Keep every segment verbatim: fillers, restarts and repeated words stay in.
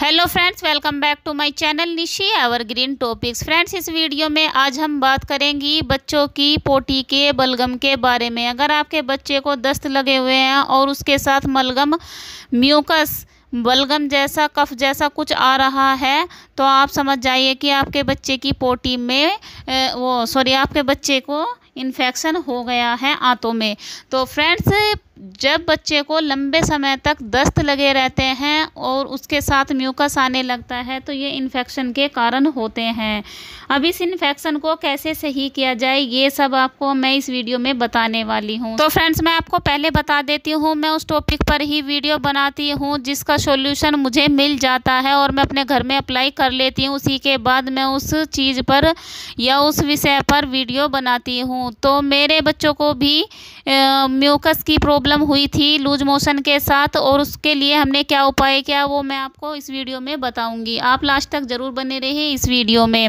Hello friends, welcome back to my channel Nishi evergreen topics. Friends, इस video में आज हम बात करेंगी बच्चों की पोटी के बलगम के बारे में। अगर आपके बच्चे को दस्त लगे हुए हैं और उसके साथ मलगम, म्यूकस, बलगम जैसा, कफ जैसा कुछ आ रहा है तो आप समझ जाइए कि आपके बच्चे की पोटी में वो सॉरी आपके बच्चे को इन्फेक्शन हो गया है आंतों में। तो फ्रेंड्स, जब बच्चे को लंबे समय तक दस्त लगे रहते हैं और उसके साथ म्यूकस आने लगता है तो ये इन्फेक्शन के कारण होते हैं। अब इस इन्फेक्शन को कैसे सही किया जाए ये सब आपको मैं इस वीडियो में बताने वाली हूँ। तो फ्रेंड्स, मैं आपको पहले बता देती हूँ, मैं उस टॉपिक पर ही वीडियो बनाती हूँ जिसका सॉल्यूशन मुझे मिल जाता है और मैं अपने घर में अप्लाई कर लेती हूँ। उसी के बाद मैं उस चीज़ पर या उस विषय पर वीडियो बनाती हूँ। तो मेरे बच्चों को भी म्यूकस की प्रॉब्लम हुई थी लूज मोशन के साथ, और उसके लिए हमने क्या उपाय किया वो मैं आपको इस वीडियो में बताऊंगी। आप लास्ट तक जरूर बने रहिए इस वीडियो में।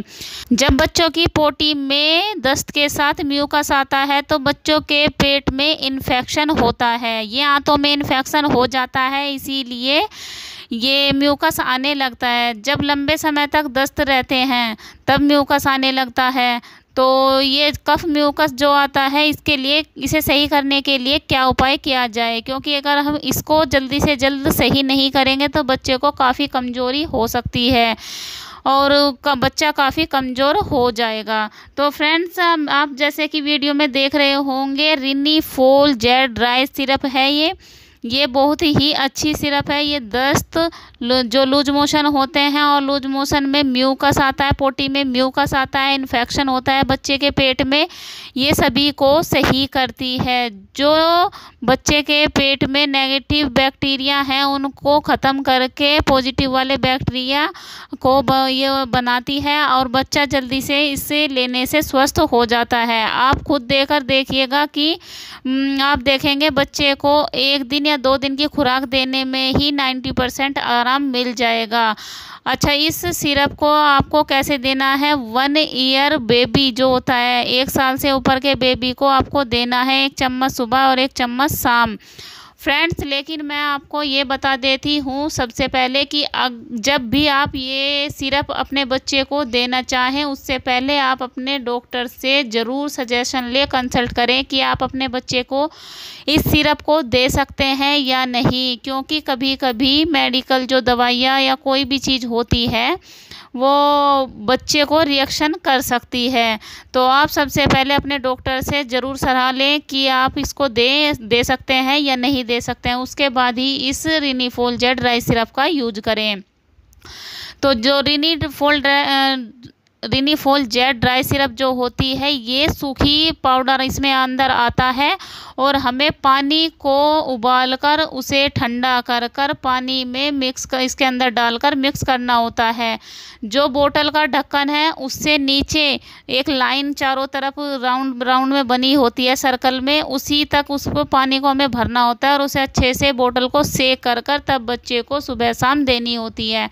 जब बच्चों की पोटी में दस्त के साथ म्यूकस आता है तो बच्चों के पेट में इन्फेक्शन होता है, ये आंतों में इन्फेक्शन हो जाता है, इसीलिए ये म्यूकस आने लगता है। जब लंबे समय तक दस्त रहते हैं तब म्यूकस आने लगता है। तो ये कफ म्यूकस जो आता है, इसके लिए, इसे सही करने के लिए क्या उपाय किया जाए, क्योंकि अगर हम इसको जल्दी से जल्द सही नहीं करेंगे तो बच्चे को काफ़ी कमज़ोरी हो सकती है और बच्चा काफ़ी कमज़ोर हो जाएगा। तो फ्रेंड्स, आप जैसे कि वीडियो में देख रहे होंगे, रेनिफोल जेड ड्राई सिरप है ये ये बहुत ही अच्छी सिरप है। ये दस्त जो लूज मोशन होते हैं और लूज मोशन में म्यूकस आता है, पोटी में म्यूकस आता है, इन्फेक्शन होता है बच्चे के पेट में, ये सभी को सही करती है। जो बच्चे के पेट में नेगेटिव बैक्टीरिया हैं उनको ख़त्म करके पॉजिटिव वाले बैक्टीरिया को ये बनाती है और बच्चा जल्दी से इसे लेने से स्वस्थ हो जाता है। आप खुद देकर देखिएगा कि आप देखेंगे बच्चे को एक दिन या दो दिन की खुराक देने में ही नब्बे परसेंट आराम मिल जाएगा। अच्छा, इस सिरप को आपको कैसे देना है? वन ईयर बेबी जो होता है, एक साल से ऊपर के बेबी को आपको देना है एक चम्मच सुबह और एक चम्मच शाम। फ्रेंड्स, लेकिन मैं आपको ये बता देती हूँ सबसे पहले कि जब भी आप ये सिरप अपने बच्चे को देना चाहें उससे पहले आप अपने डॉक्टर से ज़रूर सजेशन ले कंसल्ट करें कि आप अपने बच्चे को इस सिरप को दे सकते हैं या नहीं, क्योंकि कभी कभी मेडिकल जो दवाइयाँ या कोई भी चीज़ होती है वो बच्चे को रिएक्शन कर सकती है। तो आप सबसे पहले अपने डॉक्टर से ज़रूर सलाह लें कि आप इसको दे दे सकते हैं या नहीं दे सकते हैं, उसके बाद ही इस रेनिफोल जेड ड्राई सिरप का यूज करें। तो जो Renifol Renifol Z dry syrup जो होती है, ये सूखी पाउडर इसमें अंदर आता है और हमें पानी को उबालकर उसे ठंडा कर कर पानी में मिक्स कर, इसके अंदर डालकर मिक्स करना होता है। जो बोतल का ढक्कन है उससे नीचे एक लाइन चारों तरफ राउंड राउंड में बनी होती है, सर्कल में, उसी तक उसको पानी को हमें भरना होता है और उसे अच्छे से बोतल को सेक कर कर तब बच्चे को सुबह शाम देनी होती है।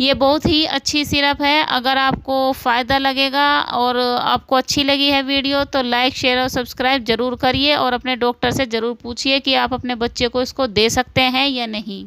ये बहुत ही अच्छी सिरप है। अगर आपको फ़ायदा लगेगा और आपको अच्छी लगी है वीडियो तो लाइक, शेयर और सब्सक्राइब ज़रूर करिए और अपने डॉक्टर से ज़रूर पूछिए कि आप अपने बच्चे को इसको दे सकते हैं या नहीं।